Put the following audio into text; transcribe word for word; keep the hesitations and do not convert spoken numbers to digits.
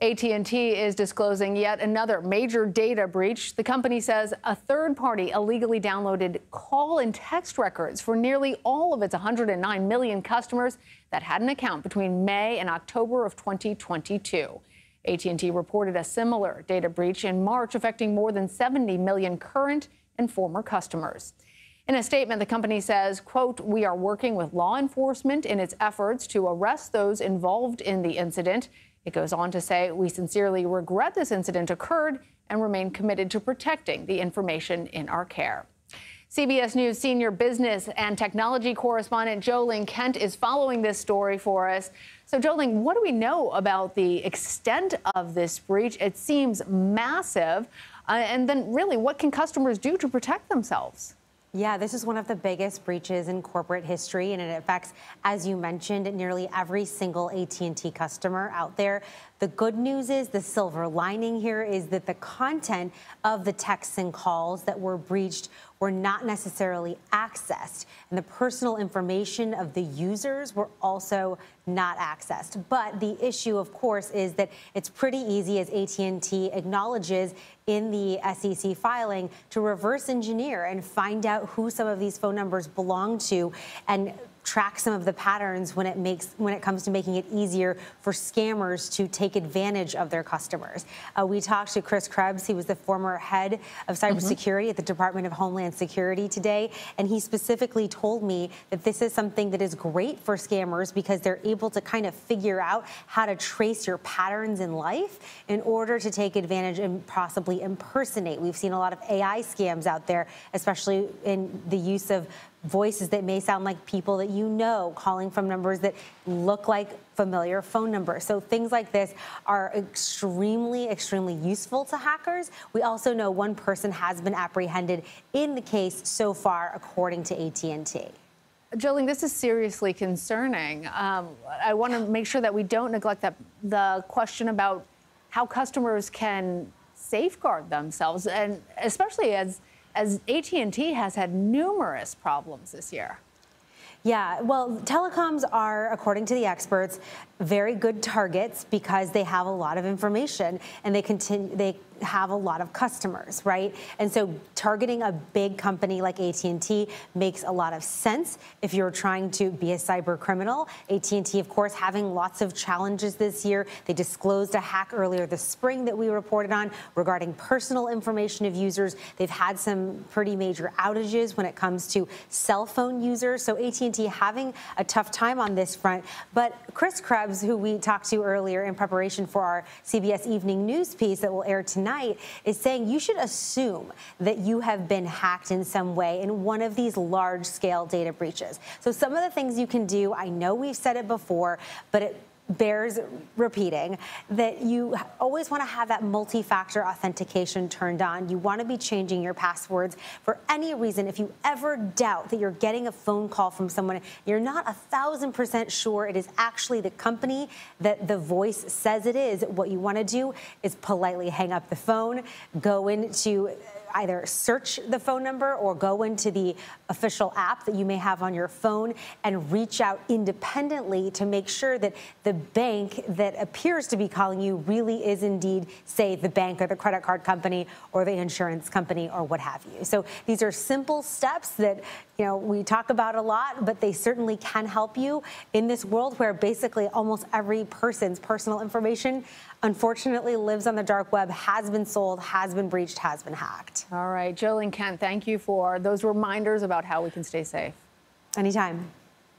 A T and T is disclosing yet another major data breach. The company says a third party illegally downloaded call and text records for nearly all of its one hundred nine million customers that had an account between May and October of twenty twenty-two. A T and T reported a similar data breach in March, affecting more than seventy million current and former customers. In a statement, the company says, quote, "We are working with law enforcement in its efforts to arrest those involved in the incident." It goes on to say, "We sincerely regret this incident occurred and remain committed to protecting the information in our care." C B S News senior business and technology correspondent Jo Ling Kent is following this story for us. So, Jo Ling, what do we know about the extent of this breach? It seems massive. Uh, and then, really, what can customers do to protect themselves? Yeah, this is one of the biggest breaches in corporate history, and it affects, as you mentioned, nearly every single A T and T customer out there. The good news is, the silver lining here is that the content of the texts and calls that were breached were not necessarily accessed, and the personal information of the users were also not accessed. But the issue, of course, is that it's pretty easy, as A T and T acknowledges in the S E C filing, to reverse engineer and find out who some of these phone numbers belong to and track some of the patterns when it makes when it comes to making it easier for scammers to take advantage of their customers. Uh, we talked to Chris Krebs. He was the former head of cybersecurity mm-hmm. at the Department of Homeland Security today, and he specifically told me that this is something that is great for scammers because they're able to kind of figure out how to trace your patterns in life in order to take advantage and possibly impersonate. We've seen a lot of A I scams out there, especially in the use of voices that may sound like people that you know, calling from numbers that look like familiar phone numbers. So things like this are extremely, extremely useful to hackers. We also know one person has been apprehended in the case so far, according to A T and T. Jo Ling, this is seriously concerning. Um, I want to make sure that we don't neglect that the question about how customers can safeguard themselves, and especially as as A T and T has had numerous problems this year. Yeah, well, telecoms are, according to the experts, very good targets because they have a lot of information and they continue, they have a lot of customers, right? And so targeting a big company like A T and T makes a lot of sense if you're trying to be a cyber criminal. A T and T, of course, having lots of challenges this year. They disclosed a hack earlier this spring that we reported on regarding personal information of users. They've had some pretty major outages when it comes to cell phone users. So A T and T having a tough time on this front. But Chris Krebs, who we talked to earlier in preparation for our C B S Evening News piece that will air tonight, is saying you should assume that you have been hacked in some way in one of these large-scale data breaches. So some of the things you can do, I know we've said it before, but it bears repeating, that you always want to have that multi-factor authentication turned on. You want to be changing your passwords for any reason. If you ever doubt that you're getting a phone call from someone, you're not a thousand percent sure it is actually the company that the voice says it is, what you want to do is politely hang up the phone, go into either search the phone number or go into the official app that you may have on your phone and reach out independently to make sure that the bank that appears to be calling you really is indeed, say, the bank or the credit card company or the insurance company or what have you. So these are simple steps that, you know, we talk about a lot, but they certainly can help you in this world where basically almost every person's personal information, unfortunately, lives on the dark web, has been sold, has been breached, has been hacked. All right, Jo Ling Kent, thank you for those reminders about how we can stay safe. Anytime.